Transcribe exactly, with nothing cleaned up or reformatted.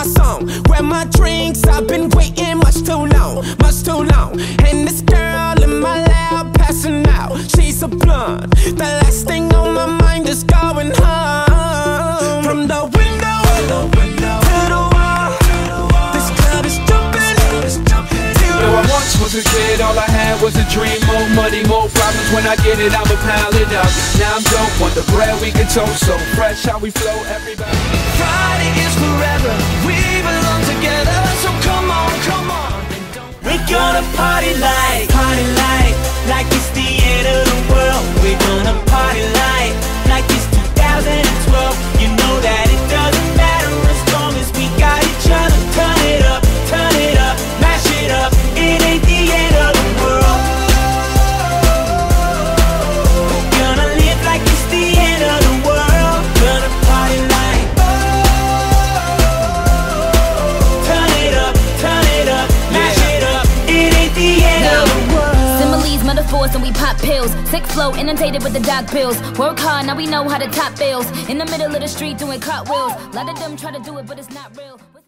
my song, grab my drinks, I've been waiting much too long, much too long. And this girl in my lap passing out, she's a blunt. The last thing on my mind is going home. From the window, the window to the wall, this club is jumping, is jumping. Now I once was a kid, all I had was a dream. More money, more problems, when I get it, I'ma pile it up. Now I'm dope on the bread we can toast, so fresh how we flow, everybody. Friday is forever, we belong together, so come on, come on. We're gonna party like, party like, like it's the end of the world. We're gonna party like, like it's two thousand twelve. You know that it doesn't matter as long as we got each other. Turn it up, turn it up, mash it up. It ain't the end of the world. We're gonna live like it's the end of the world. Gonna party like, turn it up, turn it up, mash it up. It ain't the end of the world. Similes, metaphors, and we pop pills. Sick flow, inundated with the dog bills. Work hard, now we know how to top bills. In the middle of the street doing cartwheels. A lot of them try to do it, but it's not real.